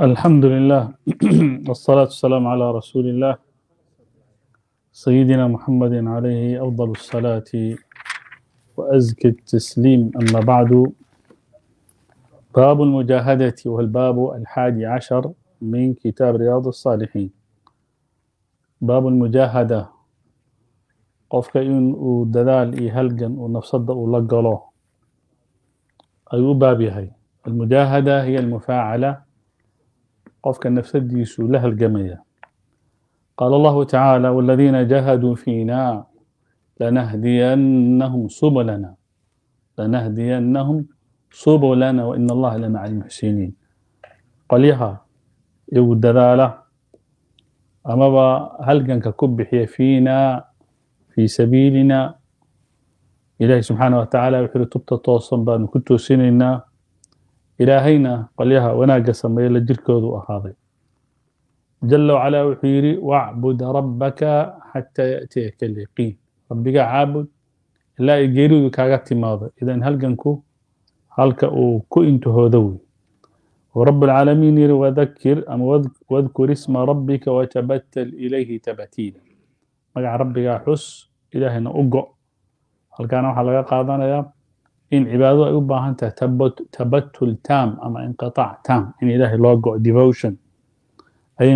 الحمد لله والصلاة والسلام على رسول الله سيدنا محمد عليه أفضل الصلاة وأزكى التسليم. أما بعد، باب المجاهدة، والباب 11 من كتاب رياض الصالحين. باب المجاهدة قفك إن ودلال إيهلجن ونفصدق ولقلوه أيو بابي. هي المجاهدة هي المفاعلة، قفك النفسد يسو لها الجميع. قال الله تعالى: والذين جاهدوا فينا لنهدينهم سبلنا وإن الله لمع المحسنين. قليها يو الدلالة أما هل كان ككبح فينا في سبيلنا. إله سبحانه وتعالى يحيل تبت توصن بأن كنت سننا إلهينا قليها وناقصا ما يلجرك وذو أحاضي جل وعلا وحيري: واعبد ربك حتى يأتيك اليقين. ربك عابد لا يجيرو كاغتي ماضي. إذن هل كنكو هلك أوكو انتو هذوي. ورب العالمين يري: واذكر اسم ربك وتبتل إليه تبتيلا. مقع ربك حس إلهنا أقع. هل كان وحا لغا قادانا يا إن عباده أيوبا أنت تبتل تام أما انقطاع تام. إن إلهي لا أقع devotion أي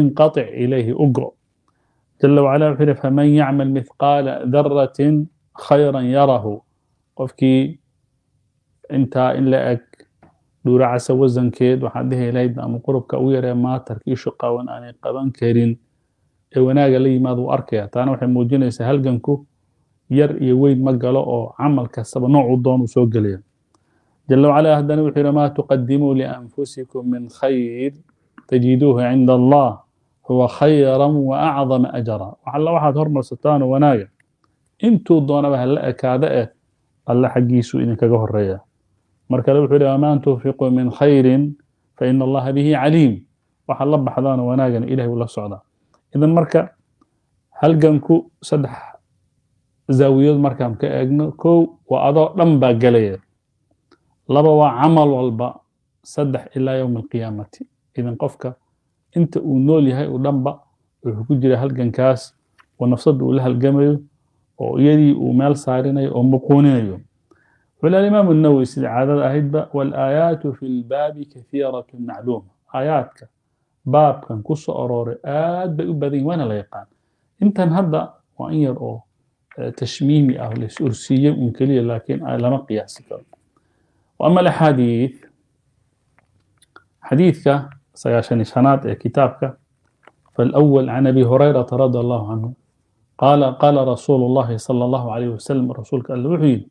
انقطع إليه أقع. جل وعلا وحير: فمن يعمل مثقال ذرة خيرا يره. قفكي انت إن لأك دور عسى وزن كيد وحده إليه أم قربك أوير ما تركي شقا وأنا قبان كيرين وناقا لي ماذو أركيا. تانا وحي موجين يسا هل جنكو ير يويد مقاله أو عمل كسب نوع الضون وسوق ليه. جل وعلا أهدنا وحير: ما تقدموا لأنفسكم من خير تجدوه عند الله هو خيرا وأعظم أجرا. وحلا واحد هرمل ستان ونايا انتو الضون بهلا كاذئ الله حقيسو إنك جهر ريا. مركلوا الحلا: ما تنفقوا من خير فإن الله به عليم. وحلا بحضان ونايا إله ولا صعدا. إذا مركا هل جنكو صدح زاوية مركا مكأجنكو وأضاء لمبا جلية لبوا عمل والبا صدح إلى يوم القيامة. إذا قفك أنت ونولي هاي ولمبا وحكوجي هالجن كاس ونفسد ولها الجمل ويدي ومال صاريني ومقونيني. والإمام النووي سيد عدد أهدب: والآيات في الباب كثيرة معلومة. آياتك باب كان كس أراري آد بأبدين وانا لا يقان. أنت هذا وإن يرأو تشميمي أهل السورسية ممكنية لكن لما قياسك. وأما الحديث حديثك سياشن شنات كتابك. فالأول عن أبي هريرة رضي الله عنه قال: قال رسول الله صلى الله عليه وسلم، رسولك الوحيد: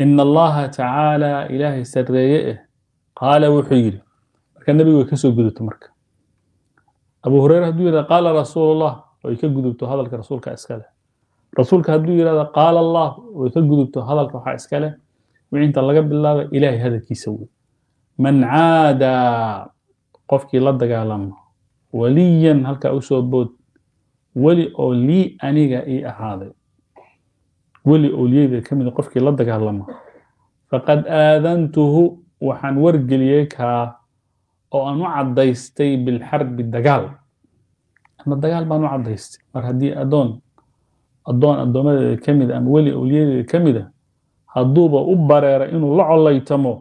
إن الله تعالى إله سريئه قال وحيد. كان النبي ويكسو قدوت مرك أبو هريرة دويرا قال رسول الله ويكسو قدوت هذا لك رسولك أسكاله. رسولك دويرا قال الله ويكسو قدوت هذا لك أسكاله. وإنت الله قبل الله إلهي هذا كيسوي. من عاد قفكي لدك علم وليا هلك أوسو بود ولي أولي أنيقا إيه أحاضي ولي أولي إذا كمل قفكي لدك علم فقد آذنته وحن ورق ليكها أو أنو عديستي بالحرب الدقال. أما الدقال بأنو عديستي مرهدي أدون كمل أم ولي أولي كمل هدوبة أبرير إنو لعو الله يتمو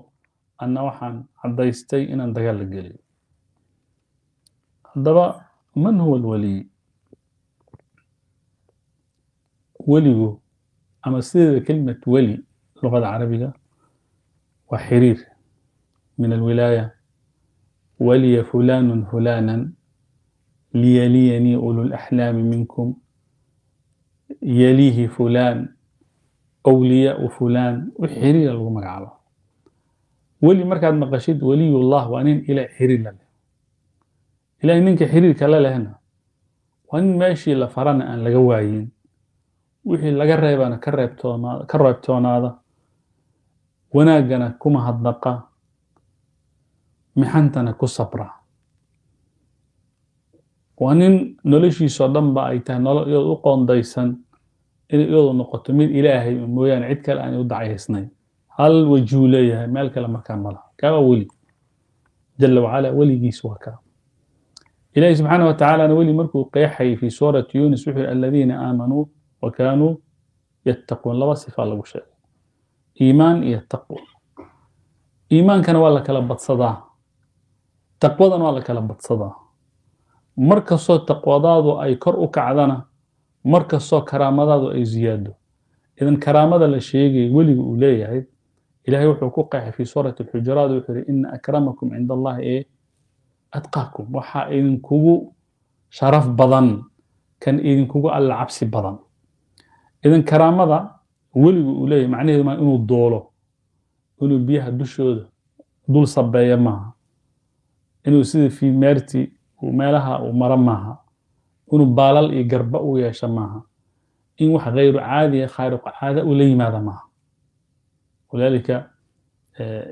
أنه وحن عديستي إن الدقال الجليل. هذا من هو الولي؟ ولي أما سيدة كلمة ولي اللغة العربية وحرير من الولاية. ولي فلان فلانا ليليني أولو الأحلام منكم يليه فلان أولياء فلان وحرير اللغة العربية. ولي مركز مقاشد ولي الله وأنين إلى حرير لله إلا إنك حرير كلا لهنا وأن ماشي لفرانا أن لقواعين وحي لقرب أنا كربتون هذا وناقنا كما هدنقا محنتنا كصبرا وأن نلشي صدام بأيته نلقى قون دايسا إلى نقطة من إلهي من مويان عدك الآن يدعيه سنين هل وجوليه مالك لما كان ملا كما ولي. جل وعلا ولي سوكا. إلهي سبحانه وتعالى ولي مركو قيحي في سورة يونس وحي الذين آمنوا وكانوا يتقون الله صفة الله وشاء إيمان يتقون إيمان كان والله كلبت صدا تقوضا والله كلبت صدا مركز صوت تقوضا أي كرؤك عدنا مركز صوت كرامة أي زيادة إذن كرامة للشيء ولي أوليه إلهي وحي قيحي في سورة الحجرات وحي إن أكرمكم عند الله إيه أتقاكم وحا إذن كوغو شرف بضن كان إذن كوغو العبسي بضن إذن كرامة وليو أوليه معنى ما إنو الدولو إنو بيها دوشو دول صبايا معها إنو سيد في ميرتي ومالها ومرماها إنو بالال إيقربأو ياشماها إنو وحا غير عادي خارق عادة أولي ماذا معها. ولذلك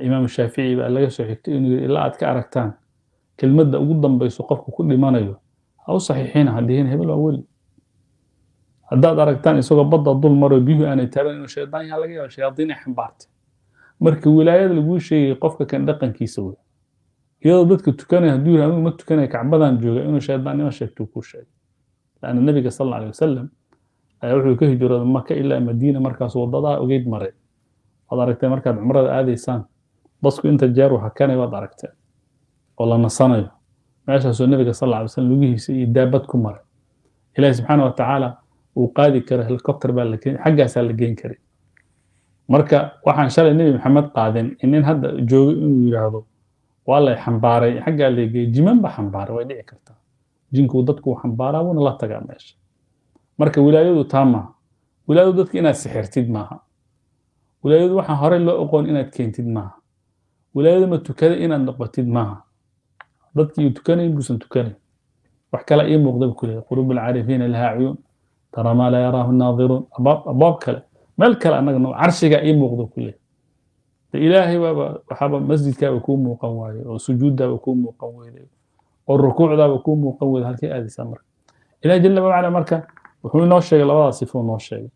إمام الشافعي بقى لغا سوحيكتي إنو إلا عاد كأركتان كلمة قدام بيسوقفك كل ما نيو أو صحيحين هديهن هبل أول هدا دركتان يسوق بض الظل مرة بيه أنا ترى إنه شيطان يلاقيه شياطين حمبارت مرك ولاية اللي بقول شيء قفك كان دقن كيسوي يلا بدك تكون هدول هم ما تكون كعبدان جوا إنه شيطان ما شكتوا كل شيء لأن النبي صلى الله عليه وسلم يروحوا كهجرة مكة إلا مدينة مركز وضضها وجيد مرة هداركتان مركز عمره هذه سان بس أنت جار وحكاني وداركتان والله نصنعه معاشا سوى النبي صلى الله عليه وسلم لقيه يدابتكم مرة إلهي سبحانه وتعالى وقادي كره هليكوبتر بالكين حقا سالقين كري مركا وحان شرع النبي محمد قادن إنين هذا جوغي إنو يراهدو والله حنباري حقا اللي يجي جمان بحنباري وإليه كرتا جنكو ضدكو حنبارا وانا الله تقع ماشي مركا ولايودو تاما ولايودو ضدك إنا سحر تدماها ولايودو وحان هاري اللو أقون إنا تكين تدماها ولايودو ما تكاد إنا نقبة تدماها ضدك يتكني بوسن تكني وحكى لا يم مغضب كله قلوب العارفين لها عيون ترى ما لا يراه الناظرون أباب كله ملك أنا عرشك يم مغضب كله إلهي وحب مسجد كا يكون مقوي وسجود دا يكون مقوي والركوع دا يكون مقوي هالكي هذه سمر إلهي جل وعلا مركه وحول نوش شيء الله صفون نوش شيء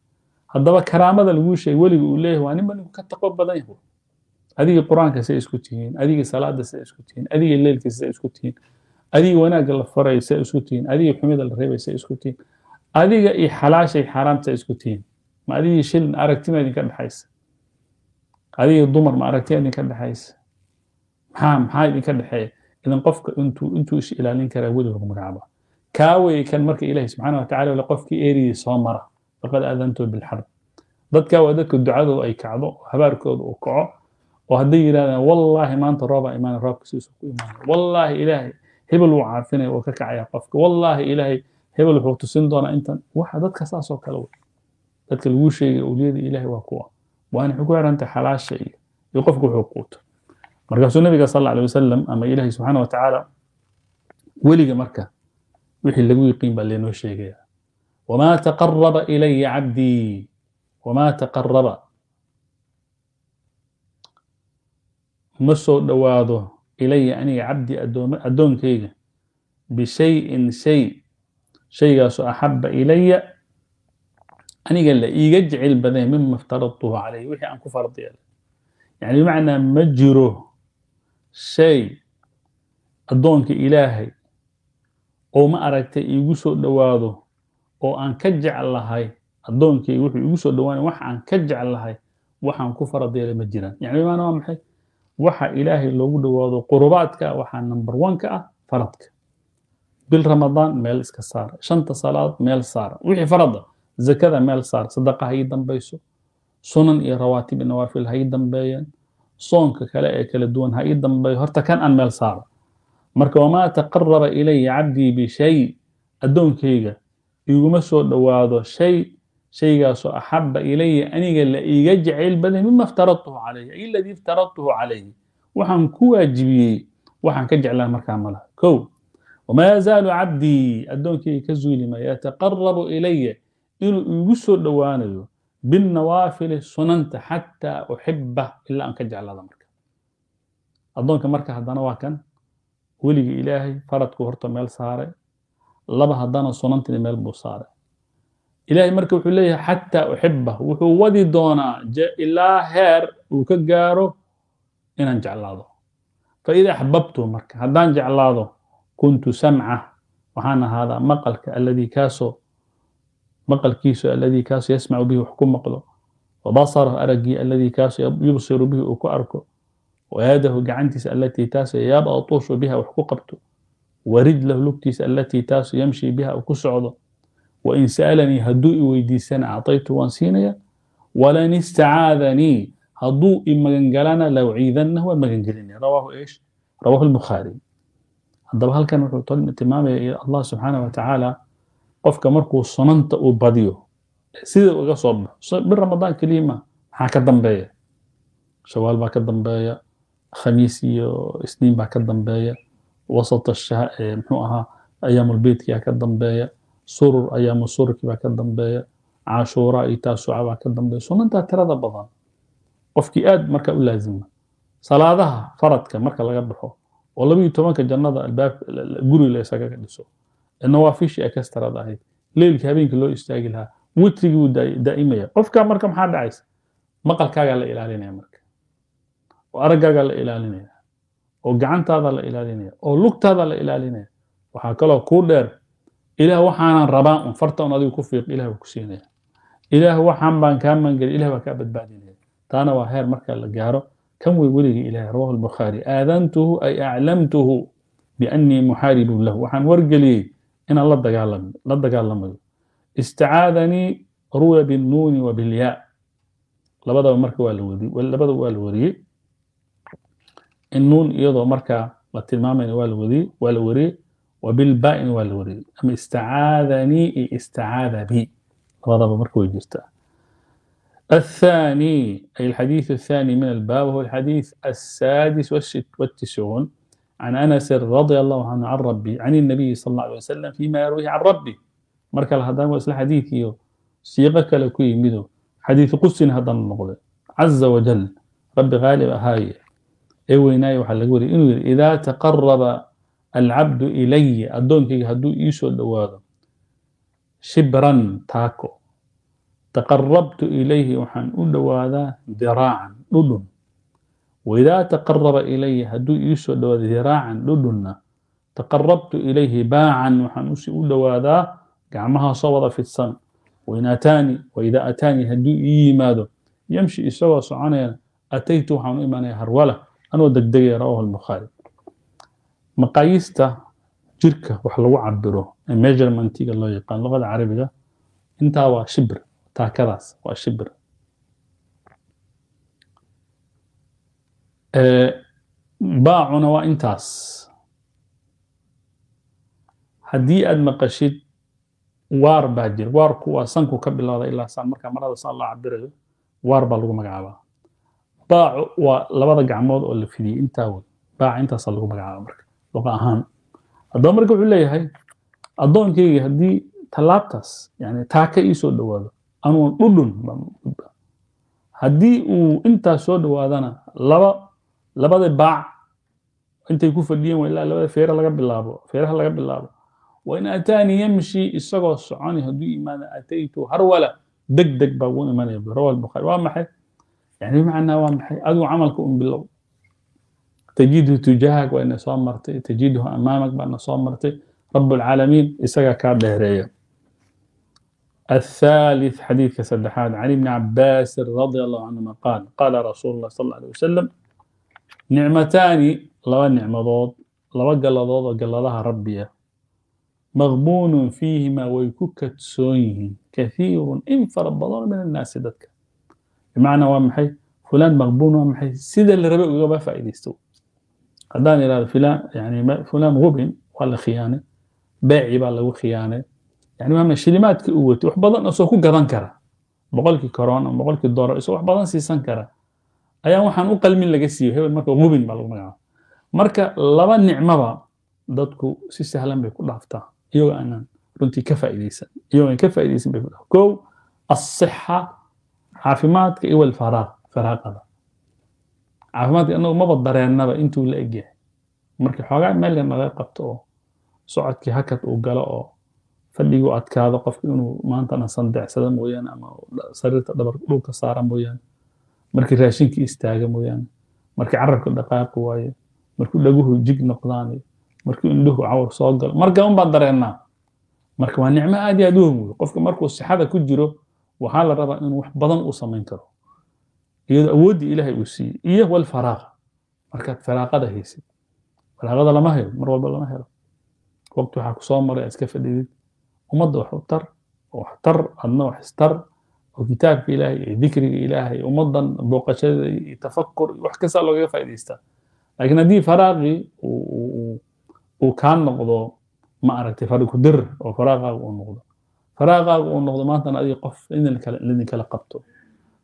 هذا كرامة الوجود شيء ولي يقول له وأنا من كتقب بدنه أدي القرآن كسيسكتين، أدي الصلاة سيسكتين، أدي الليل كسيسكتين، أدي وناج الفرع سيسكتين، أدي حميد الريب سيسكتين، أدي إي حلاش إي حرام سيسكتين، ما أدي شيل أركتين أدي كان حيس، أدي الضمر ما أركتين أدي كان حيس، حام حاي أدي كان حي، إذا قفك أنتو إيش إلى لين كراودي ومرعبة، كاوي كان مركي إلهي سبحانه وتعالى ولا قفك إيري صامرة، فقد أذنتو بالحرب، ضد كاوي ضد الدعاء أي كعضو هباركود وقعو. وهدي إلهنا والله ما أنت رابع إيمان الراب كسيسك إيمان والله إلهي هبل وعافنا وككعيا قفك والله إلهي هبل وحوت سندونا أنت وحدتك ساسو كلو تلك الوشي أوليد إلهي وقوة وأنا حكور أنت حلاش شيء يقفك حقوق مركز النبي صلى الله عليه وسلم أما إلهي سبحانه وتعالى ولي مركز وحي اللي يقيم بالليل وشيء وما تقرب إلي عبدي وما تقرب مسو دواده إلي أني عبدي أدون كيغا بشيء شيء أحب إلي أني قال لي يجعل بدني مما افترضته عليه وحي أنكو فرض يعني بمعنى مجره شيء أدونك إلهي أو ما أردت يقصو دواده أو أن كجعل لهاي أدونك يقصو دواني وح أن كجعل لهاي وح أنكو فرض مجرا يعني بمعنى ما محي وحا إلهي لو دواضو قرباتك وحا نمبر 1 كا فرضك بالرمضان ميل صار شنت صلاة ميل صار وحي فرض زكاة ميل صار صدقة هي دنبيسو سنن إي رواتب النوافل هي دنبيان صونك كلا إي كلا دون هي دنبي هرتا كان أن ميل صار مركا وما تقرب إلي عبدي بشيء أدونكيغا يقوم سو دواضو شيء أحب إلي أني لا يجعل بدني مما افترضته عليه أي الذي افترضته عليه وحن كواجبي وحن كجعله مركاملها كو وما يزال عبدي أدونك كزولي ما يتقرب إلي يسر دوانه بالنوافل سننت حتى أحبه إلا أن كجعله هذا مركا أدونك مركا هذا نواكن ولي إلهي فرد كهرته ميل صاري لبها هذا سننت ميل بصاري إلهي مركب حليه حتى أحبه وهو ودي دونا جاء إلا هير وكجاره إن أنجع الله فإذا أحببته مرك هدان جعلاده كنت سمعه وحان هذا مقلك الذي كاسو مقل كيسو الذي كاسو يسمع به وحكم مقله وبصره أرقي الذي كاسو يبصر به وكأركه ويده جعنتيس التي تاسو يبقى طوش بها وحكوقبته ورجله لبتيس التي تاسو يمشي بها وكسعده وإن سألني هدوء ويديسان أعطيته وانسيني ولن استعاذني هدوء مغنجلنا لو عيذنه ومغنجلني رواه إيش؟ رواه البخاري. هذا هل كان طالب التمام الله سبحانه وتعالى قفك مركو صننت وبديو سيد وقصب بالرمضان كلمة حاكا دمبايا شوال باكا دمبايا خميسي سنين باكا دمبايا وسط الشهر محوها أيام البيت يا كدمبايا سرور أيام السرور باكا دمبايا عاشوراء تاسوعة باكا دمبايا صننت ترى بضان qofkii aad marka u laazima salaadaha faradka marka laga baxo oo 12 jannada albaab guri la isaga dhiso nawaafishi ay ka starada ahayd leelka habeenka loo istaagi lahaa witrigu daaimaya qofka marka maxaa dhacaysa maqalkaaga la ilaalinaya marka oo araggaaga la ilaalinaya oo gacantaada la ilaalinaya oo lugtaada la ilaalinaya waxa kale oo ku dheer ilaah waxaan rabaa in fartaan adigu ku fiiq ilaah ku siinaya ilaah waxaan baan ka mangal ilaah baa ka badbaadinaya أنا وهير مركز الجارة كم ويولي إلى رواه البخاري آذنته أي أعلمته بأني محارب له وحن ورجلي إن الله دجالم لا دجالم استعاذني روى بالنون وبالياء لا بدأ مركز والوري ولا بدأ والوري النون يضع مركز للتمام والوري والوري وبالباء والوري أما استعاذني استعاذ بي لا بدأ مركز ويجسته الثاني أي الحديث الثاني من الباب هو الحديث 96 عن أنس رضي الله عنه عن ربي عن النبي صلى الله عليه وسلم فيما يرويه عن ربي مركل هذا وأسل حديثي سيغك لكي مدو حديث قدس هذا النقل عز وجل رب غالب هاي إيويناي وحلقوري إنو إذا تقرب العبد إلي الدون كي هدو إيشو الدواد شبرا تاكو تقربت إليه وحنقول وهذا ذراعا لدن وإذا تقرب إليه هدو يسود ذراعا لدن تقربت إليه باعا وحنقول وهذا قعمها صوض في السن وإن أتاني وإذا أتاني هدو إيماده يمشي سوى صعانا أتيت وحنقول إيماني هرولة أنا ودقدقي رواه البخاري مقايسته جركة وحلو عبره المجر منتيق الله يقال لغة العربية أنت هو شبر تاكراس وشبر باعنا وانتاس هدي أد مقشيد وار باجر وار كوا سنكو كبل هذا إلا سان مركا مرادة سان الله عبره وار بالغو مقعبا باع ولبضا قعمود أول في دي انتاول باع انتاس اللغو مقعبا مركا لغا أهم الدوم مركو حلي هاي الدوم كي هدي تلابتاس يعني تاكا يسو دوادو أنو لدن هدي و انتا سو دوادانا لبا دي باع انت يكون في الدين وإلا لبا دي فيرا لغا باللابو فيرا لغا باللابو وإن أتاني يمشي إساقو السعاني هدو إيمان أتيتو هرولا دك دك باقون إيمان يبدو روى البخاري وامحي يعني معنى وامحي أدو عملك أم بالله تجده تجاهك وإن صامرتي تجده أمامك بأن صامرتي رب العالمين إساقا كاد لهرية الثالث حديث كسدحان عن ابن عباس رضي الله عنهما قال قال رسول الله صلى الله عليه وسلم نعمتان لو النعمضات لو قلضات قلضها ربي مغبون فيهما ويكوكت سويهن كثير انفربضان من الناس دتك بمعنى وامحي فلان مغبون وامحي سيدا اللي ربي ويقبها فائدة يستوي أداني لهذا فلان يعني فلان غبن ولا خيانة باعي بالله خيانة يعني ما شلمات قوتي wax badan asoo ku gadan kara boqolki corona boqolki dollar isoo wax badan siisan kara ayaa waxaan u qalmin laga siiyo hebel marka mubin baa lagu magacaabaa marka laba nicmaba dadku si sahlan bay ku dhaaftaa iyagoo aan runtii ka faa'iideysan bay ku dhaaftaa kow as-sihha caafimaadka iyo faraaqada caafimaadka annagu maba dareenaba intuu la eg yahay marka xoogaa meel naga qabto oo socodkii hakad uu galo oo فاللي قد كذا قف إنه ما أنت أنا صندع سلام ويان أما صرت دبر لوك صارم ويان مركي راشين كي استاجم ويان مركي عرق الدقائق وياه markuu dhaguhu jig noqdaanay markuu indhuhu cawr soo galo marka un baa dareenaa marka waa nicmo aad iyo aad u weyn qofka markuu sixada ku jiro waxa la rabaa inuu wax badan u sameyn karo iyada awoodii ilaahay uu siiyay iyo wal faraaqa marka faraaqada haysid faraaqada lama hayo mar walba lama helo waqti waxa ku soo maray iska fadhiid umada wax u tar oo xatar adna wax istar وكتاب إلهي ذكر إلهي ومضن بوقشة يتفكر وحكسة لغة فايديستا لكن دي فراغي وكان نقضه ما أردت فارق در وفراغه ونقضه فراغه ونقضه ما أنت أدي قف إني كلقبته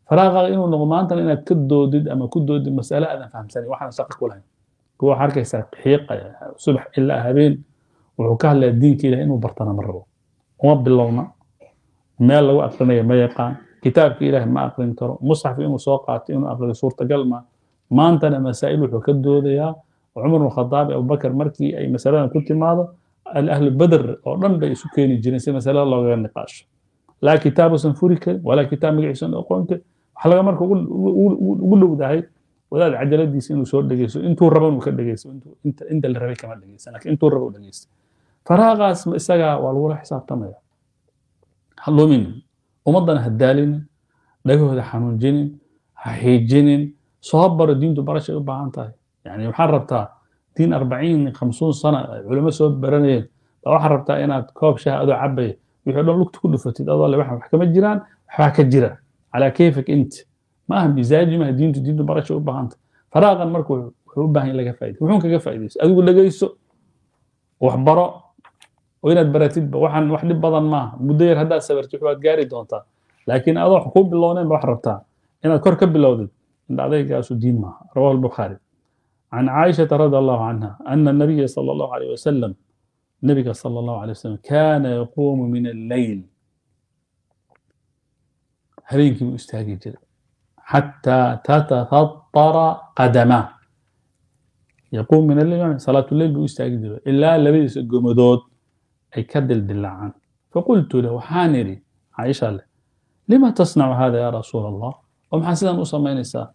فراغه إنه نقضه ما أنت إنك كدو ديد أما كدو ديد مسألة أنا فهم سني واحد ساق كلها هو حركة ساق حقيقة صبح إلا هبين وعكاه للدين كلا إنه برطنا مرة وما بالله ما لو أقرني ما يقع كتاب إله ما أقرن ترى مصحف إنه ساقعت إنه أقرن صورة قلما ما أنت مسائل وحكده ذيها وعمر الخطاب أو بكر مركي أي مسألة كنت ماذا الأهل بدر أو رملة يسكين الجنسية مسألة الله غير نقاش لا كتاب سنفورك ولا كتاب مجلسون أقوانك حلقة مركو قول له داعي ولا العجلة دي سين وسور دقيسو أنتوا الربون مكدقيسو أنت اللي ربي كمان دقيس لكن أنتوا الربون دقيس فراغ سجع والورا حساب تمام حلو مني ومضنا هدالين لقوا هذا حنون جنين حيد جنين صابر الدين تبارش بعانتها يعني وحربتها دين 40 50 سنة علماء سوب برانين لو حربتها أنا كوب شاه أدو عبي يقولون لك تقول فتيد الله اللي حكم الجيران حكى الجيران على كيفك أنت ما هم بزاج ما دين تدين تبارش بعانت فراغا مركو حبها إلا كفايد وحنك كفايد أقول لك يسوع وحبرا وينات براتيد وحن وحدي بدن ما مدير هذا سبرتي وحد قاري دونتا لكن اروح حقوق باللونين بروح ربطها انا كركب باللودد عند عليك اسو دين ما رواه البخاري عن عائشه رضي الله عنها ان النبي صلى الله عليه وسلم النبي صلى الله عليه وسلم كان يقوم من الليل هبينك مستاجي حتى تتفطر قدمه يقوم من الليل يعني صلاه الليل مستاجي الا لبس الجمدود أي كدل دلعان فقلت له حانري عائشة له لما تصنع هذا يا رسول الله ومحسنا مصمين الساعة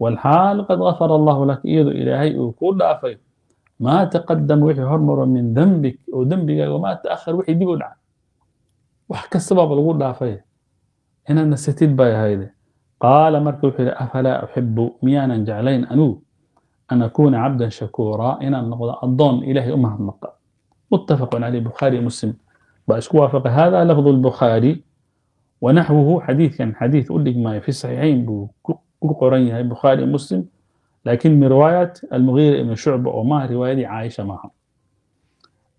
والحال قد غفر الله لك إيذ إلهي وكل أفيد ما تقدم وحي هرمر من ذنبك وذنبك وما تأخر وحي دي قلعان وحكى السبب الغول أفيد هنا نسيت باي هايدي قال مركب وحي أفلا أحب ميانا جعلين أنو أن أكون عبدا شكورا إن النقض أضن إلهي أمها النقض متفق عليه البخاري ومسلم بس وافق هذا لفظ البخاري ونحوه حديث كان حديث قول لك ما في الصحيحين بقرينها البخاري ومسلم لكن من رواية المغيرة بن شعبة وما رواية عائشة معهم.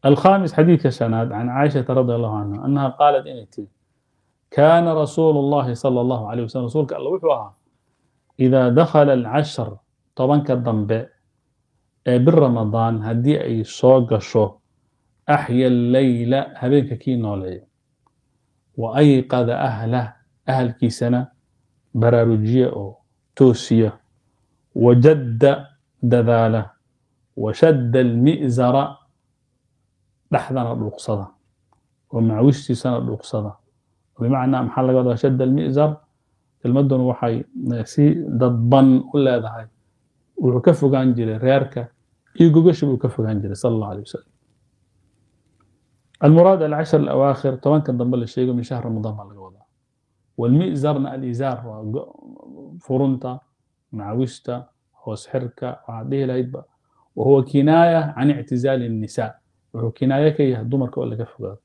الخامس حديث السند عن عائشة رضي الله عنها أنها قالت إنتي كان رسول الله صلى الله عليه وسلم رسولك الله وحوها إذا دخل العشر طبعا كالضنباء بالرمضان هدي أي صوغ شو أحيا الليل هبين كي نولي وأيقظ أهله أهل كيسنا برارجية أو توسية وجد دذالة وشد المئزر لحظة الرقصة ومعوشتي سنة الرقصة بمعنى محل قد شد المئزر المدن وحي ناسي ضبن ولا ذهي وكفو قانجلي رياركا يقوش وكفو قانجلي صلى الله عليه وسلم. المراد العشر الأواخر طبعا كان ضمن الشيء من شهر رمضان على الوضع والمئزر الإزار فرنطة معوشتة هوس حركة وعديه لا يتبقى وهو كناية عن اعتزال النساء وهو كناية كي يهدمك ولا كفك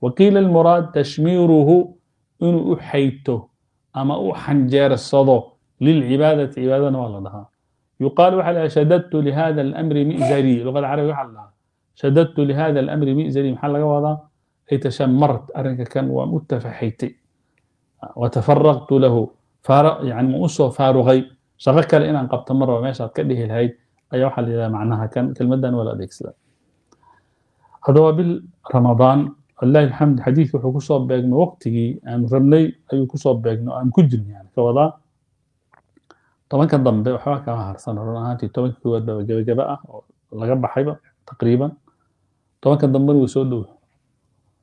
وقيل المراد تشميره إنه أحيته أما أحنجار الصدو للعبادة عبادة والله يقال على شددت لهذا الأمر مئزري لغة العربية على شددت لهذا الأمر مئزري محل وضع أي تشمرت أرنك كان ومتفحيتي وتفرغت له يعني مؤسه فارغي شغلك لأن قد تمر وما شغلك له الهيد أي وحل إلى معناها كان كالمدن ولا ديكسلا هذا هو بالرمضان الله الحمد حديث وحكوصاب بأجن وقتي أن رملي أي كصاب بأجن أم كجن يعني كوضع طبعا كان ضمن بحواك هرسان رناتي طبعا كواد بجبجة بقى لقب حيبة تقريبا طبعا كان ضمن وسوله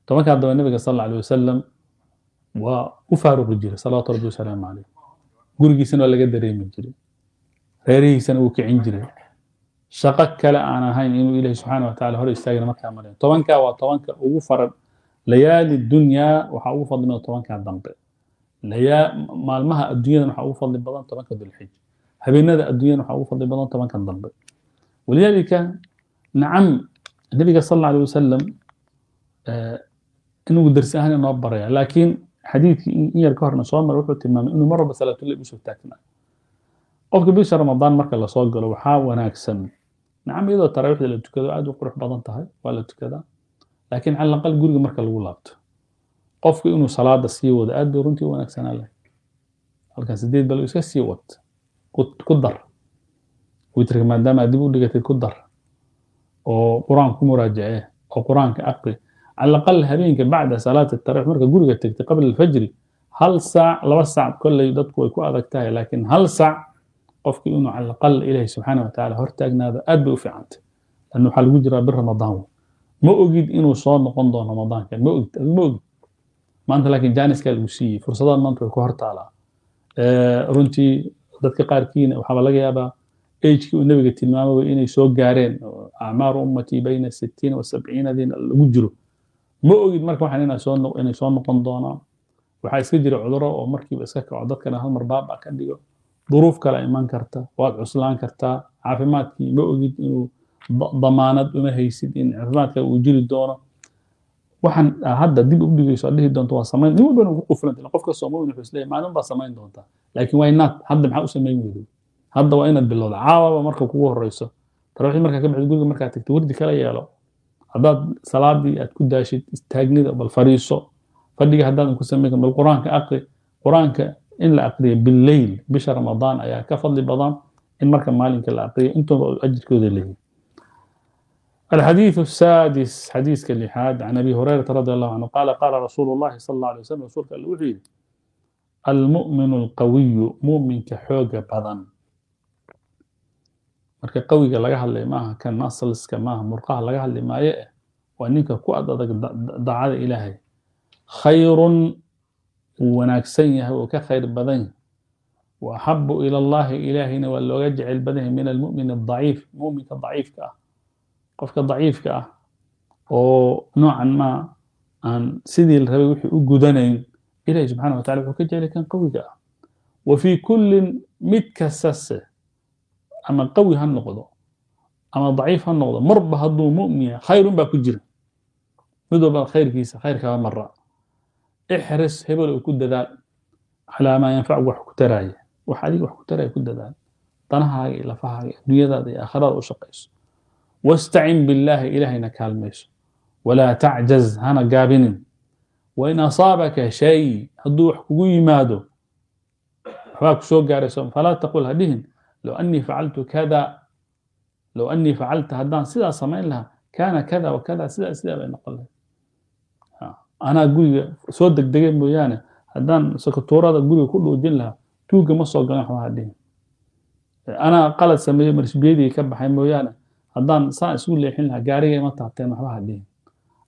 طبعا كان ضمن النبي صلى الله عليه وسلم وفاروق الجيل صلى الله عليه وسلم عليه قرقي سنة ولا قدر يمين جري ريري سنة وكعين جري شقة كلا أنا هاي إنه إله سبحانه وتعالى هو يستأجر مكان مليون طوانك وطوانك أوفر ليالي الدنيا وحأوفر من طوانك الضمبة ليا مع المها الدنيا وحأوفر لبضان طوانك ذو الحج هبينا ذا الدنيا وحأوفر لبضان طوانك الضمبة ولذلك نعم النبي صلى الله عليه وسلم إنه درس أهل النبر يعني لكن حديث إيه الكهرباء صام مرة تمام إنه مرة بس لا تقول بيشوف تاكنا أوكي بيش رمضان مرة لا صاق لو حا وناكسم نعم إذا تراويح اللي تكذا عاد وقروح بعض انتهى ولا تكذا لكن على الأقل قول مرة الولابت قف إنه صلاة السيود عاد برونتي وناكسنا له هل كان سديد بل يسكت سيود كقدر ويترك ما دام أديبه لقيت كقدر أو قرآن كمراجعة أو قرآن كأقرأ على الأقل هبينك بعد صلاة التراويح مرة قول قلت قبل الفجر هل ساعة لو ساعة كل يدتك ويكوادكتها لكن هل ساعة قفك إنه على الأقل إله سبحانه وتعالى هرتاجنا هذا أدب في عنده لأنه حلو جرى بالرمضان ما أجد إنه صار نقضى رمضان كان ما أجد ما أنت لكن جانس كالمشي فرصة ما أنت كهرت على رنتي ضدك قاركين أو حبلك يا أبا إيش كي النبي قلت الماما وإنه يسوق جارين أعمار أمتي بين 60 و70 ذين الوجرو ما أجد مركب حنينا صار إنه صار نقضانا وحيس يجرى عذرة أو مركب إسكاك عضك كان هالمرباب أكاد يجوا ظروف كلا إيمان كرتا واد عسلان كرتا عافماتي ما أجد إنه ضمانات وما هيسيد إن عافماتك وجود الدورة وحن هذا ديب أبدي يسأله الدون توا سمين ديب بنو قفلن تلقفك السماوي نفس ليه معلوم بس سمين دونتا لكن وينات هذا محاوس ما يموده هذا وينات بالله عاوة مركب قوة الرئيسة تروح المركب كم تقول مركب تكتورد كلا يلا هذا صلاة دي أتكون داشت استغنيت بالفريسة فدي هذا نقول سميكم بالقرآن كأقرأ قرآن ك إن أقري بالليل بش رمضان أيا كفضل بضان إن مركب مالين كلا أقري أنتم أجد كذا الليل. الحديث السادس حديث كاللحاد عن أبي هريرة رضي الله عنه قال قال رسول الله صلى الله عليه وسلم رسول الوحيد المؤمن القوي مؤمن كحوجة بضان مركب قوي لقاها اللي معها كان ناصلس كماها مرقاها لقاها اللي ما يأه وأنك كوأدك دعاء إلهي خير وناكسينها وكخير بدنه وأحب إلى الله إلهنا ولو يجعل بدنه من المؤمن الضعيف مؤمن ضعيف كأه قفك ضعيف كأه ونوعا ما أن سيدي الربيع وجودنين إلى سبحانه وتعالى وكجعل كان قوي كأه وفي كل متكسسة أما قوي هالنقضة أما ضعيف هالنقضة مربه هالضو مؤمن خير بكجر مدوب الخير كيسة خير كمان مرة احرص هبل وكود دال على ما ينفع وحكو تراي وحالي وحكو تراي كود دال طنها هاي لفها هاي دنيا ذاتي آخرات وشقيس واستعن بالله إلهنا كالميس ولا تعجز هنا قابن وإن أصابك شيء هدو وحكو يمادو حواك سوق قارسون فلا تقول هديهن لو أني فعلت كذا لو أني فعلت هدان سيدا صمين لها كان كذا وكذا سيدا بين قلها أنا أقول سودك دقيق مويانة هدان سكتورات أقول كله ودين لها توقع مصر قناح واحدين أنا قالت سميه مرش بيدي كبحين مويانة هدان ساعة سؤول لي حين لها قارية ما تعطينا واحدين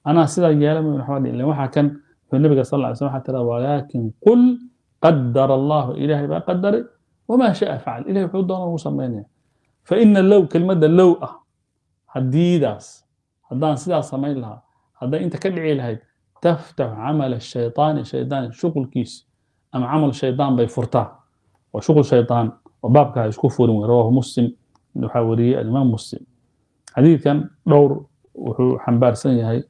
أنا سيدا جيالا من واحدين لما حكا في النبي صلى الله عليه وسلم حتى ولكن قل قدر الله إلهي بقى قدر وما شاء فعل إلهي بحيو الدولة وصميني فإن اللو كلمة اللوء هديداس هدان سيدا صمين لها هدان أنت كدعي لهاي تفتح عمل الشيطان شغل كيس أم عمل الشيطان بيفرطه وشغل شيطان وبابك يشكفون رواه مسلم نحاوري الإمام مسلم حديث كان دور حنبار سنة هاي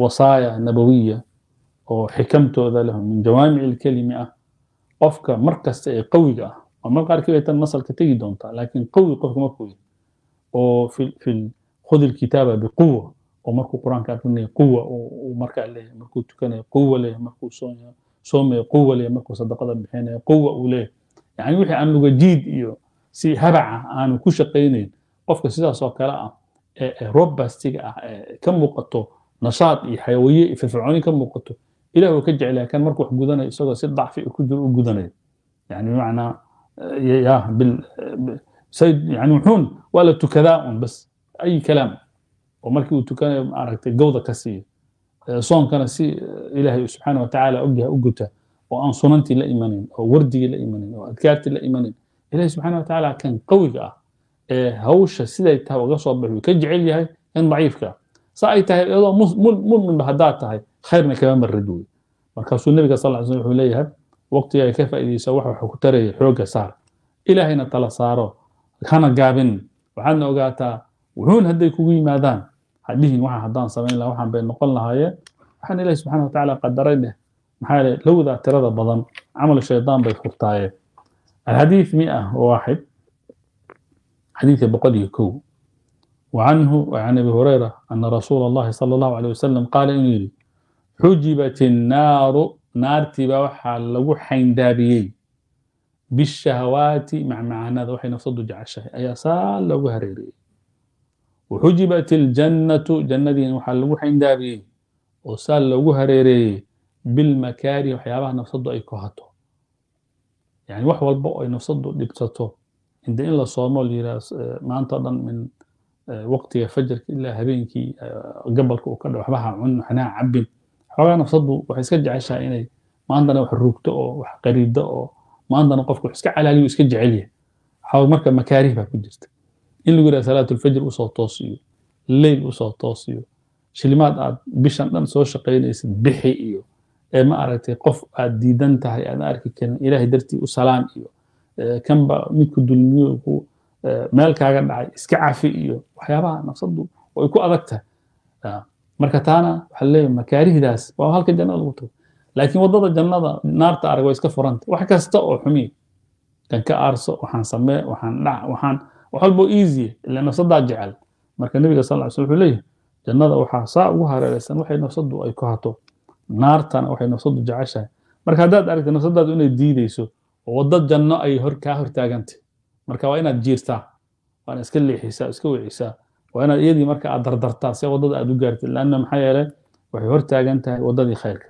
وصايا نبوية وحكمته ذا لهم من جوامع الكلمة قفك مركز قوي ومركز كيف النصل كتير دونتا لكن قوي قفك ما قوي وفي خذ الكتابة بقوة ومركو قرآن كاتبني قوة ومركو عليه مركو تكني قوة له مركو صومي قوة له مركو صدقة بحينه قوة وله يعني وحي عن لغة جيد إيو سي هبعة عن كوشقينين قفك سيدا سوا كلاء ربا استيقع كم وقته نشاط حيوية فرعوني كم وقته إلا هو كجعلها كان مركو حقودانا يسوغا سيد ضعفي وكجر وقودانا يعني معنى يا سيد يعني وحون ولا تكذاء بس أي كلام ومركي وتكان عرفت الجودة كسي صون كان سي إلهي سبحانه وتعالى أوجه أوجته وأن صننتي لا إيمانين أو وردي لا إيمانين أو أذكارتي لا إيمانين إلهي سبحانه وتعالى كان قوي هوشة سيدة وغصوا به وكجعل هاي إن ضعيف كا صايتها الله مو من بهداتها هاي خيرنا كمان من الردود مركز النبي صلى الله عليه وسلم عليها وقتها كيف اللي سوحوا حكتري حوجة صار إلى هنا طلع صاروا كان جابن وعنا وقاتا وهون هدي كوي مادان حديهن واحد هدان سمين لا واحد بين نقلنا هاي وحن الله سبحانه وتعالى قدرنا محال لو ذا ترى بضم عمل الشيطان بالخطايا الحديث 101 حديث بقدي كو وعنه وعن ابي هريره ان رسول الله صلى الله عليه وسلم قال اني حجبت النار نارتي بوحا لو حين دابيي بالشهوات مع معانا ذو حين صدوا جعشه اي صال لو هريري وحجبت الجنه جنه وحا لو حين دابيي وصال لو هريري بالمكاره وحيابها نفسدوا اي كهاتو يعني وحو البقى نفسدوا دبتاتو عند ان لا صومو ليراس ما انت من وقت فجر الا هبينكي قبلك وكذا وحبها عن حنا عبد حوغا نفسدوا waxay iska jeceshahay inay maantana wax ruugto oo wax qariido oo maantana qofku iska calaaliyo iska jecel yahay xaw marka makaariih ba ku jirta in lagu yiraahdo salaatul fajr usoo toosiyo leeyl usoo toosiyo shilimaad aad bishan dhan soo shaqeynaysid bixi iyo ma aragtay qof aad diidan tahay aan arki karin ilaahay dartii u salaam iyo kanba midku dulmiyo ku meel kaaga dhacay iska caafi iyo waxyaabaha nafsadu way ku adagtahay marka taana waxa leeyahay makaarihdaas waa halka jannada lagu tago laakiin wadada jannada naarta arag way iska furanta wax kasta oo xumi kan ka arso waxaan samee waxaan dhac waxaan waxalbo easy ila nafsada jecel marka nabiga sallallahu alayhi wasallam leeyahay jannada waxa saa ugu hareeraysan waxay nafsadu ay ku hato naartana waxay nafsadu jeceshahay marka hadaad aragto nafsadaadu inay diidayso wada janno ay hor ka hortaagantay marka waa inaad jiirtaa waan iska leexisaa iska weycisaa وأنا يدي مركا أدردرتا سي وضد أدوغارتي لأن محايلة وحي هورتاغنتها وضدي خيرك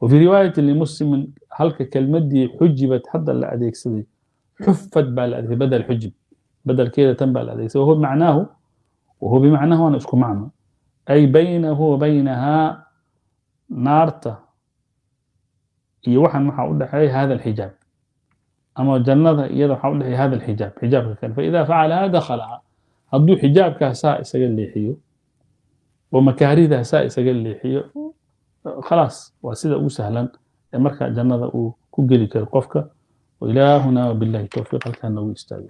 وفي رواية لمسلم هلك كلمتي حجبت حتى لا أديكسدي حفت بالأديك بدل حجب بدل كذا تم بالأديكسدي وهو معناه وهو بمعناه أنا أشكو معنى أي بينه وبينها نارته يوحن محاول عليه هذا الحجاب أما الجنة يدعو حول هذا الحجاب حجاب كان فإذا فعلها دخلها هدو حجاب كاساء سجل ليحيو ومكاريده ساء سجل ليحيو خلاص وسيده وسهلا مركا جنده او كجلي كر قفكا والى هنا بالله توفيق كان نو استاذ